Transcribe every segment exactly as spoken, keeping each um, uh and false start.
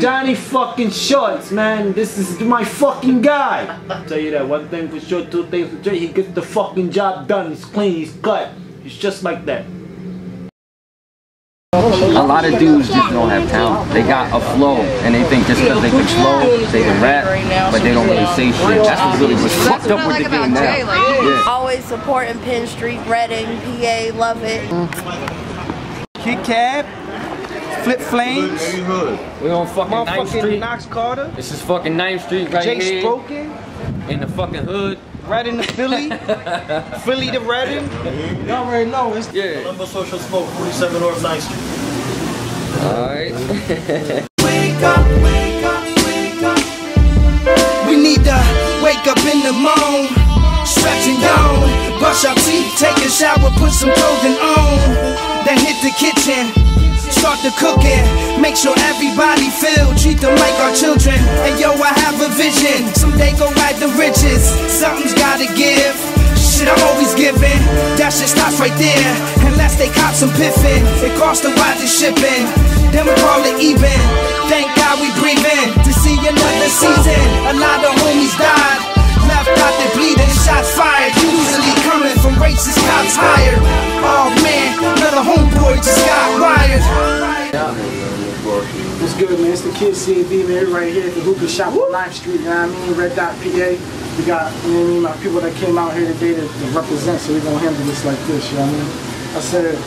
Johnny fucking Shorts, man. This is my fucking guy. I'll tell you that. One thing for sure, two things for sure. He gets the fucking job done. He's clean, he's cut. He's just like that. A lot of dudes just don't have talent. They got a flow, and they think just because they can flow, they can rap, but they don't really say shit. That's what really was fucked up with the game now. Yeah. Always supporting Penn Street, Reading, P A, love it. Kid C A B, Flip Flames. We on fucking ninth Street. Knox Karter. This is fucking ninth Street right here. Jay Spoken. In the fucking hood. Right in the Philly, Philly to Reading. You already know it's yeah. Kalembo's Social Smoke, forty-seven North ninth Street. Alright. Wake up, wake up, wake up. We need to wake up in the morning. Stretch and yawn, brush our teeth, take a shower, put some clothing on. Then hit the kitchen, start the cooking. Make sure everybody feel, treat them like our children. And yo, I have a vision, someday go ride the riches. Something's gotta give, shit I'm always giving. That shit stops right there, unless they cop some piffin. It costs a lot to ship in, then we call it even. Thank God we breathing, to see another season. A lot of homies died, left out they bleeding, shots fired. Usually coming from racist cops hired. Oh man, another homeboy just got wired. What's good, man? It's the Kid C A B, man. We're right here at the Hoopa Shop on ninth Street, you know what I mean? Red Dot, P A. We got, you know what I mean, my people that came out here today to, to represent, so we're going to handle this like this, you know what I mean? I said,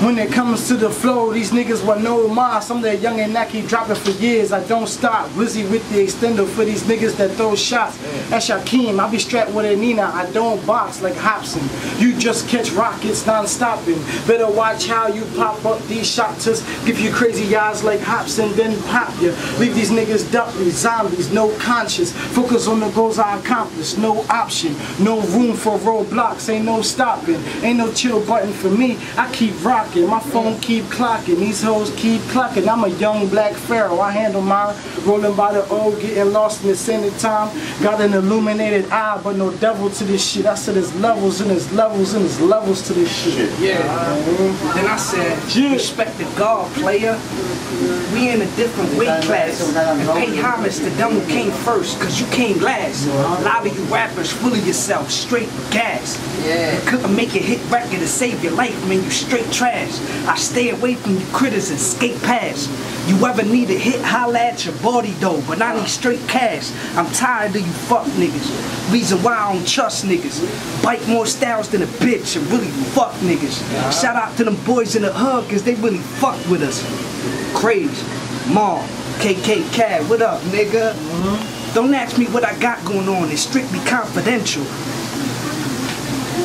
when it comes to the flow, these niggas will know mine. Some that young and that keep dropping for years. I don't stop, Blizzy with the extender for these niggas that throw shots. That's Shaquem, I be strapped with a Nina. I don't box like Hobson. You just catch rockets non-stopping. Better watch how you pop up these shotters. Give you crazy eyes like Hobson, then pop ya. Leave these niggas duckly, zombies, no conscience. Focus on the goals I accomplished, no option. No room for roadblocks, ain't no stopping. Ain't no chill button for me, I keep rocking. My phone keep clocking, these hoes keep clocking. I'm a young black pharaoh, I handle mine. Rolling by the old, getting lost in the sand of time. Got an illuminated eye, but no devil to this shit. I said there's levels and there's levels and there's levels to this shit. Yeah. Uh, then I said, yeah. Respect the God, player. We in a different weight class. And pay homage to them who came first, cause you came last. A lot of you rappers full of yourself, straight gas. Yeah. You couldn't make a hit record to save your life, man, you straight trash. I stay away from you critters and skate past. You ever need a hit, holla at your body though, but I need straight cash. I'm tired of you fuck niggas. Reason why I don't trust niggas. Bite more styles than a bitch and really fuck niggas. Shout out to them boys in the hood, cause they really fuck with us. Crazy, Mom, K K Cat, what up nigga? Mm-hmm. Don't ask me what I got going on, it's strictly confidential.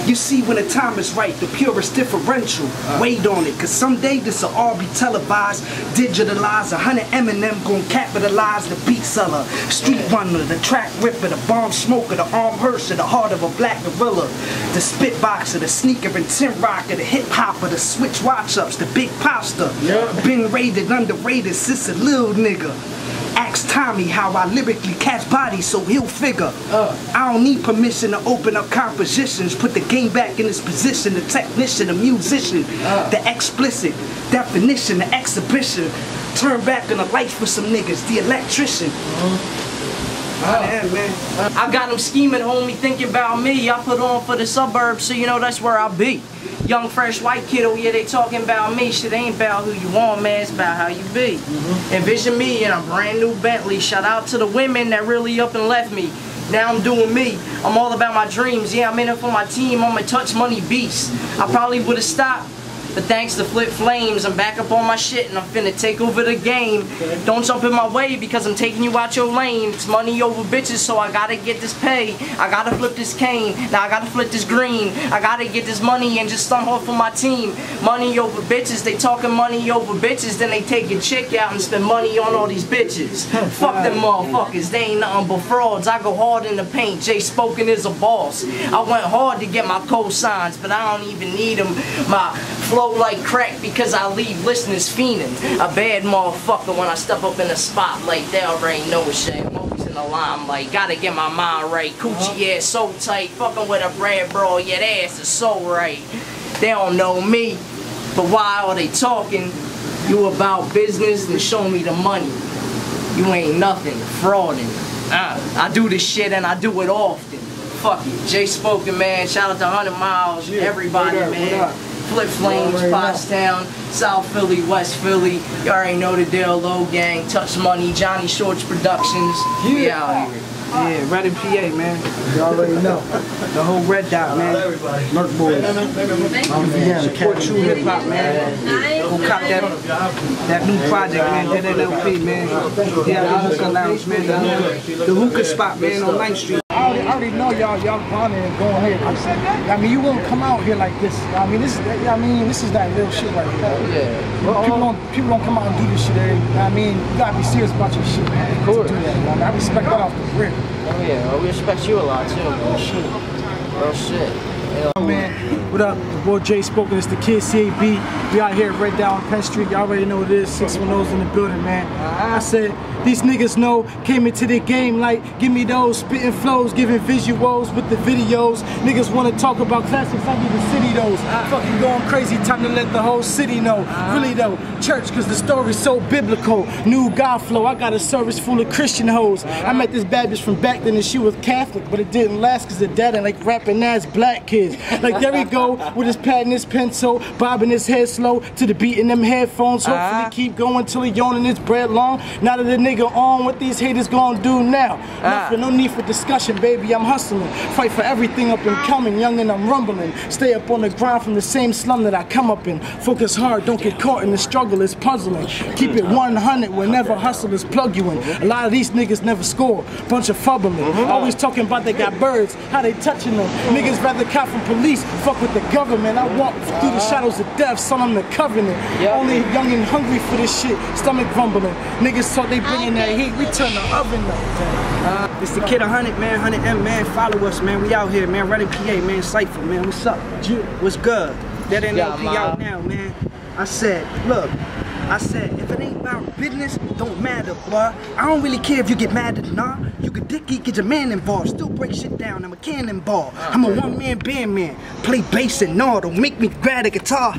You see, when the time is right, the purest differential. Wait on it, cause someday this'll all be televised. Digitalized, a hundred Eminem gon' capitalize. The beat seller, street runner, the track ripper, the bomb smoker, the arm hearser, the heart of a black gorilla, the spit boxer, the sneaker and tin rocker, the hip hopper, the switch watch ups, the big poster. Yep. Been rated, underrated, since a little nigga. Ask Tommy how I lyrically catch bodies, so he'll figure. Uh, I don't need permission to open up compositions. Put the game back in its position. The technician, the musician, uh, the explicit definition, the exhibition. Turn back on the lights for some niggas. The electrician. Uh-huh. Oh, damn, man. I got them scheming, homie, thinking about me. I put on for the suburbs, so you know that's where I be. Young, fresh, white kiddo, yeah, they talking about me. Shit ain't about who you want, man, it's about how you be. Mm-hmm. Envision me in a brand new Bentley. Shout out to the women that really up and left me. Now I'm doing me. I'm all about my dreams. Yeah, I'm in it for my team. I'm a Touch Money beast. I probably would have stopped, but thanks to Flip Flames, I'm back up on my shit and I'm finna take over the game. Okay. Don't jump in my way because I'm taking you out your lane. It's money over bitches, so I gotta get this pay. I gotta flip this cane, now I gotta flip this green. I gotta get this money and just somehow for my team. Money over bitches, they talking money over bitches, then they take a chick out and spend money on all these bitches. Fuck them motherfuckers, they ain't nothing but frauds. I go hard in the paint, Jay Spoken is a boss. I went hard to get my cosigns, but I don't even need them. My flow like crack because I leave listeners fiending. A bad motherfucker when I step up in the spotlight. They already know shit. I'm always in the limelight. Gotta get my mind right. Coochie ass so tight. Fucking with a Brad bro. Yeah, that ass is so right. They don't know me, but why are they talking? You about business, then show me the money. You ain't nothing, frauding. Ah. I do this shit and I do it often. Fuck it. Jay Spoken, man. Shout out to one hundred miles, yeah, everybody, up, man. Flip Flames, Pottstown, South Philly, West Philly. You already know the Dale Low gang, Touch Money, Johnny Shorts Productions. Yeah. We out here. Yeah, Reading, P A, man. You already know. The whole Red Dot, man. Merc Boys. I'm here to support true hip hop, man. Go cop that, that new project, man. That L L P, man. Yeah, the Hookah Lounge, man. The, the Hookah Spot, man, on ninth street. I already know y'all, y'all bonding and going ahead. I said that. I mean, you won't come out here like this. I mean, this, I mean, this is that real shit like that. Yeah. People don't, people don't come out and do this shit. I mean, you gotta be serious about your shit, man. Of course. To do that. I mean, I respect that off the rip. Oh yeah, well, we respect you a lot too. Real shit. Real shit. Hell. Oh man, what up? The boy Jay Spoken. It's the Kid C A B. We out here right down Penn Street. Y'all already know what it is. six one zero's in the building, man. I said. These niggas know, came into the game like, give me those spitting flows, giving visuals with the videos. Niggas wanna talk about classics, I give the city those. Uh, Fucking going crazy, time to let the whole city know. Uh, really though, church, cause the story's so biblical. New God flow, I got a service full of Christian hoes. Uh, I met this bad bitch from back then and she was Catholic, but it didn't last cause the dad and like rapping ass black kids. Like there he go, with his pad and his pencil, bobbing his head slow to the beat in them headphones. Hopefully uh, keep going till he yawning his bread long. Now that the nigga go on, what these haters gonna do now? Ah. Nothing, no need for discussion, baby, I'm hustling. Fight for everything up and coming, young and I'm rumbling. Stay up on the grind from the same slum that I come up in. Focus hard, don't get caught in the struggle, it's puzzling. Keep it one hundred whenever hustlers plug you in. A lot of these niggas never score, bunch of fubbling. Mm-hmm. Always talking about they got birds, how they touching them. Niggas rather cop from police, fuck with the government. I walk through the shadows of death, son, I'm the covenant. Yep. Only young and hungry for this shit, stomach rumbling. Niggas thought they been in that heat, we turn the oven up. Uh, it's the Kid one hundred, man, one hundred M, man, follow us, man, we out here, man, Reading, P A, man, Cypher, man, what's up? What's good? That N L P yeah, out now, man. I said, look, I said, if it ain't about business, don't matter, boy. I don't really care if you get mad or not. You could dicky, get your man involved, still break shit down, I'm a cannonball. I'm a one-man band man, play bass and all, don't make me grab a guitar.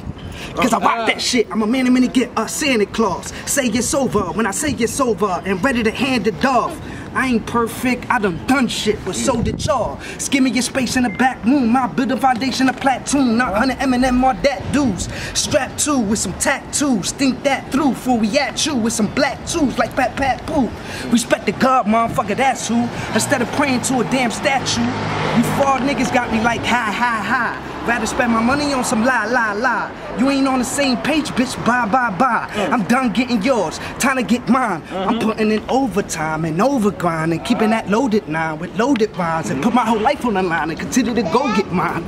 Cause I rock that shit, I'm a man and many get a Santa Claus. Say it's over, when I say it's over, and ready to hand it off. I ain't perfect, I done done shit, but so did y'all. Skimming your space in the back room, I build a foundation, a platoon. Not one hundred M and M or that dudes. Strapped to with some tattoos, think that through, before we at you with some black tools like Pat Pat Poo. Respect the God, motherfucker, that's who. Instead of praying to a damn statue, you fraud niggas got me like hi, hi, hi. Rather spend my money on some lie, lie, lie. You ain't on the same page, bitch, bye, bye, bye. Mm. I'm done getting yours, time to get mine. Mm-hmm. I'm putting in overtime and overgrind and keeping that loaded nine with loaded rhymes and put my whole life on the line and continue to go get mine.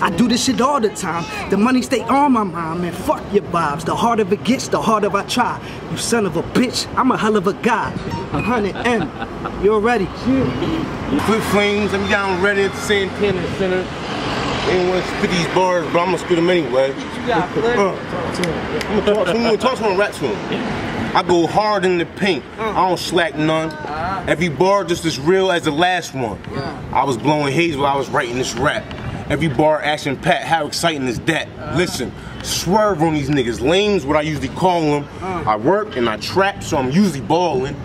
I do this shit all the time. The money stay on my mind, man, fuck your vibes. The harder it gets, the harder I try. You son of a bitch, I'm a hell of a guy. one hundred M, you're ready. Flip Flames, I'm down ready at the Santander Center. They don't want to spit these bars, but I'm gonna spit them anyway. You got play. Uh, I'm gonna talk to him, talk to him, rap to him. I go hard in the paint. I don't slack none. Every bar just as real as the last one. I was blowing haze while I was writing this rap. Every bar action packed. How exciting is that? Listen, swerve on these niggas. Lame's what I usually call them. I work and I trap, so I'm usually balling.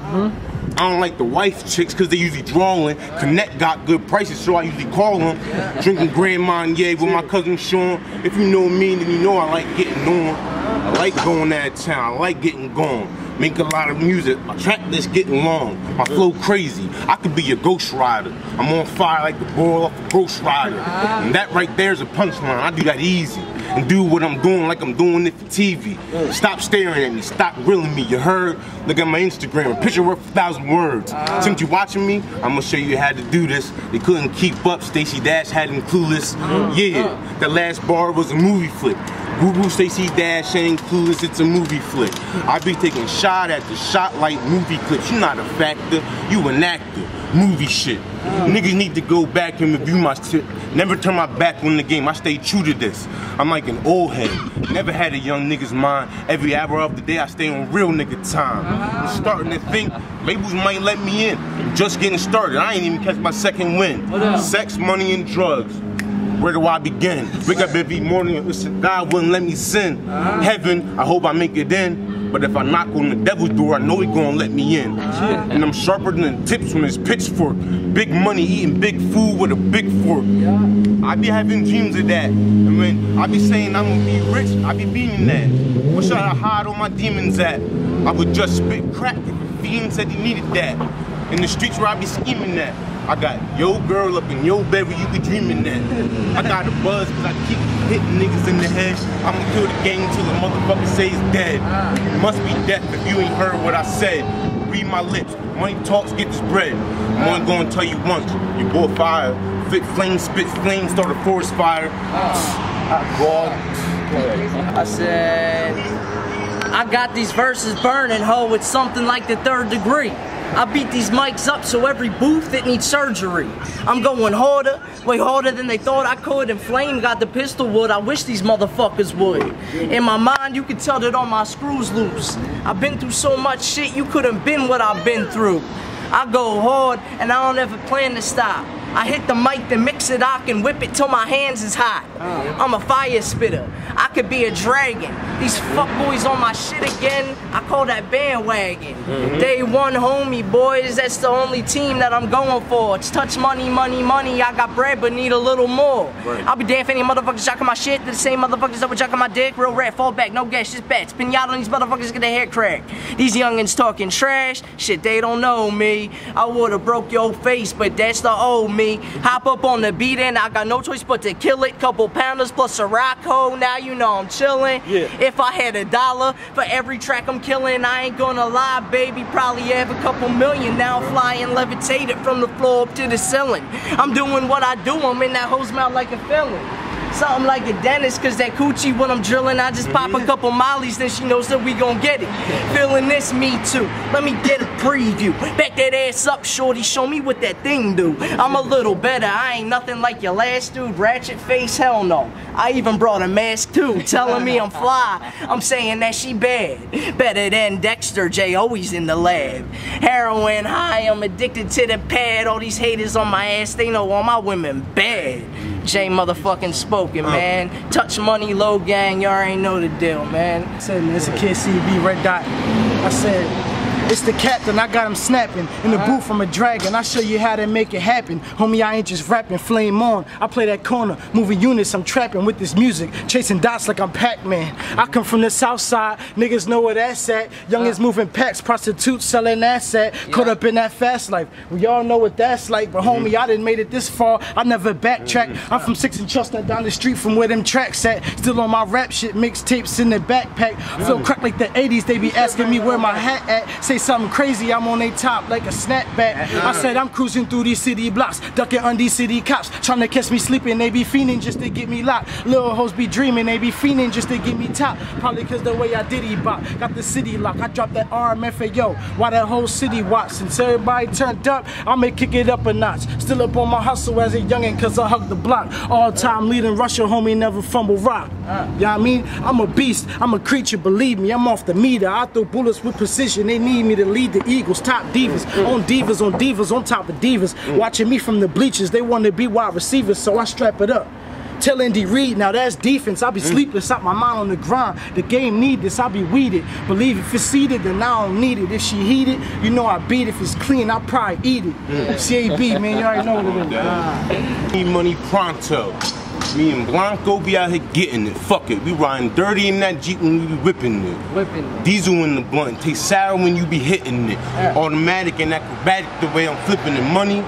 I don't like the wife chicks cause they usually drawing. Connect got good prices, so I usually call them. Yeah. Drinking Grand Marnier with my cousin Sean. If you know me, then you know I like getting on. I like going out of town, I like getting gone. Make a lot of music, my track list getting long. My flow crazy, I could be a ghost rider. I'm on fire like the ball off a ghost rider. And that right there's a punchline, I do that easy. And do what I'm doing like I'm doing it for T V. Stop staring at me, stop grilling me, you heard? Look at my Instagram, a picture worth a thousand words. Since you watching me, I'm gonna show you how to do this. They couldn't keep up, Stacey Dash had them clueless. Yeah, that last bar was a movie flick. Guru Stacey Dash ain't clueless, it's a movie flick. I be taking shot at the shot like movie clips. You not a factor, you an actor. Movie shit. Niggas need to go back and review my shit. Never turn my back on the game, I stay true to this. I'm like an old head, never had a young nigga's mind. Every hour of the day I stay on real nigga time. I'm starting to think labels might let me in. I'm just getting started, I ain't even catch my second win. Sex, money, and drugs. Where do I begin? Wake up every morning and listen, God wouldn't let me sin. Heaven, I hope I make it in. But if I knock on the devil's door, I know he gonna let me in. Yeah. And I'm sharper than tips on his pitchfork. Big money eating big food with a big fork. Yeah. I be having dreams of that. I mean, I be saying I'm gonna be rich, I be beating that. What should I hide all my demons at? I would just spit crack if the fiend said he needed that. In the streets where I be scheming that. I got your girl up in your bed where you be dreaming that. I got a buzz because I keep hitting niggas in the head. I'ma kill the gang till the motherfucker say it's dead. It must be death if you ain't heard what I said. Read my lips. Money talks, get this bread. I'm only gonna tell you once. You bought fire. Flip flames, spit flames, start a forest fire. God. I said, I got these verses burning, ho. It's something like the third degree. I beat these mics up so every booth that needs surgery. I'm going harder, way harder than they thought I could. And Flame got the pistol wood, I wish these motherfuckers would. In my mind, you can tell that all my screws loose. I've been through so much shit, you couldn't been what I've been through. I go hard, and I don't ever plan to stop. I hit the mic, then mix it, I can whip it till my hands is hot. I'm a fire spitter, I could be a dragon. These fuckboys on my shit again, I call that bandwagon. Mm-hmm. Day one homie boys, that's the only team that I'm going for. It's touch money, money, money, I got bread but need a little more. Right. I'll be damn if any motherfuckers jocking my shit, they're the same motherfuckers that were jocking my dick. Real rat, fall back, no gas, just bats. Pinata on these motherfuckers, get their hair cracked. These youngins talking trash, shit they don't know me. I would've broke your face, but that's the old me. Me. Hop up on the beat and I got no choice but to kill it. Couple pounders plus a rock hole, now you know I'm chillin'. Yeah. If I had a dollar for every track I'm killing, I ain't gonna lie, baby, probably have a couple million. Now I'm flying levitated from the floor up to the ceiling. I'm doing what I do, I'm in that hoe's mouth like a felon. Something like a dentist, cause that coochie when I'm drilling, I just pop a couple mollies, then she knows that we gon' get it. Feeling this, me too. Let me get a preview. Back that ass up, shorty, show me what that thing do. I'm a little better, I ain't nothing like your last dude. Ratchet face, hell no. I even brought a mask too, telling me I'm fly. I'm saying that she bad. Better than Dexter, Jay always in the lab. Heroin high, I'm addicted to the pad. All these haters on my ass, they know all my women bad. Jay motherfucking Spoken, man. Touch Money, Low Gang, y'all already know the deal, man. I said, man, it's a Kid C A B Red Dot. I said, it's the captain, I got him snapping. In the booth, from a dragon, I show you how to make it happen. Homie, I ain't just rapping, flame on. I play that corner, moving units, I'm trapping with this music. Chasing dots like I'm Pac-Man. I come from the south side, niggas know where that's at. Youngins moving packs, prostitutes selling asset. Caught up in that fast life, we all know what that's like. But homie, I done made it this far, I never backtrack. I'm from six and Chestnut, down the street from where them tracks at. Still on my rap shit, mixtapes in the backpack. Feel crack like the eighties, they be asking me where my hat at. Say something crazy, I'm on they top like a snapback. I said I'm cruising through these city blocks, ducking under these city cops, trying to catch me sleeping, they be fiending just to get me locked. Little hoes be dreaming, they be fiending just to get me top. Probably cause the way I diddy bop, got the city locked. I dropped that R M F A O, why that whole city watch. Since everybody turned up, I may kick it up a notch. Still up on my hustle as a youngin' cause I hug the block. All time leading rusher, homie, never fumble rock. You know what I mean? I'm a beast, I'm a creature, believe me, I'm off the meter. I throw bullets with precision, they need me to lead the Eagles. Top divas, on divas, on divas, on top of divas. Watching me from the bleachers, they want to be wide receivers, so I strap it up. Tell Indy Reed, now that's defense. I be sleepless, out my mind on the grind. The game need this, I be weeded. Believe if it's seeded, then I don't need it. If she heated, you know I beat it. If it's clean, I probably eat it. C A B, man, you already know what it is. Need money pronto. Me and Blanco be out here getting it. Fuck it. We riding dirty in that Jeep when we be whipping it. Whipping it. Diesel in the blunt. Take sour when you be hitting it. Yeah. Automatic and acrobatic the way I'm flipping the money.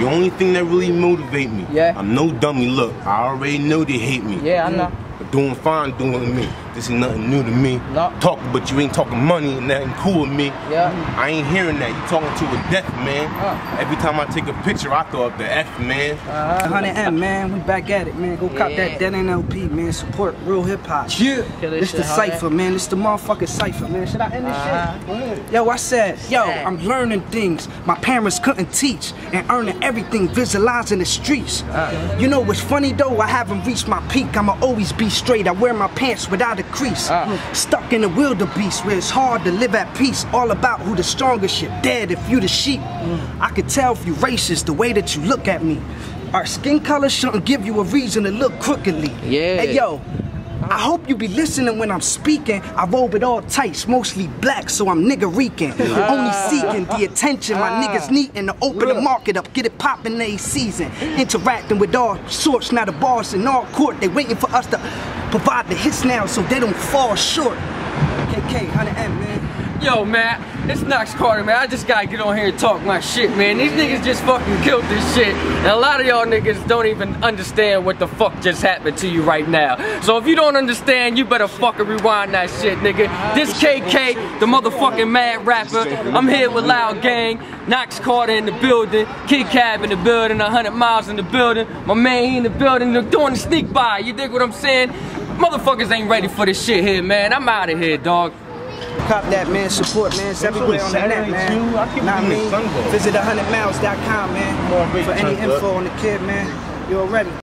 The only thing that really motivate me. Yeah. I'm no dummy. Look, I already know they hate me. Yeah, I know. But doing fine, doing me. This ain't nothing new to me. No. Talk, but you ain't talking money and that ain't cool with me. Yeah. I ain't hearing that. You talking to a deaf man. Uh. Every time I take a picture, I throw up the F, man. Uh, one hundred M, man. We back at it, man. Go yeah. cop that dead N L P, man. Support real hip hop. Yeah. This the cypher, man. This the motherfucking cypher, man. Should I end this uh, shit? Go ahead. Yo, I said, yo, I'm learning things my parents couldn't teach and earning everything, visualizing the streets. Uh. You know what's funny though? I haven't reached my peak. I'ma always be straight. I wear my pants without a crease, uh. stuck in the wildebeest where it's hard to live at peace. All about who the strongest, you're dead if you the sheep. Mm. I could tell if you racist the way that you look at me. Our skin color shouldn't give you a reason to look crookedly. Yeah. Hey yo, I hope you be listening when I'm speaking. I roll with all types, mostly black, so I'm nigga reeking. Uh, Only seeking the attention uh, my niggas needin' to open look. the market up, get it poppin' they season. Interacting with all sorts, now the bars in all court. They waiting for us to provide the hits now so they don't fall short. K K, one hundred M, man. Yo, man. It's Knox Karter, man. I just gotta get on here and talk my shit, man. These niggas just fucking killed this shit. And a lot of y'all niggas don't even understand what the fuck just happened to you right now. So if you don't understand, you better fucking rewind that shit, nigga. This K K, the motherfucking mad rapper. I'm here with Loud Gang, Knox Karter in the building, Kid C A B in the building, one hundred miles in the building, my man he in the building, they're doing the sneak by. You dig what I'm saying? Motherfuckers ain't ready for this shit here, man. I'm out of here, dog. Cop that, man. Support, man. It's everywhere on the net, man. You know what I mean? Visit one hundred miles dot com, man. For any info on the kid, man. You already.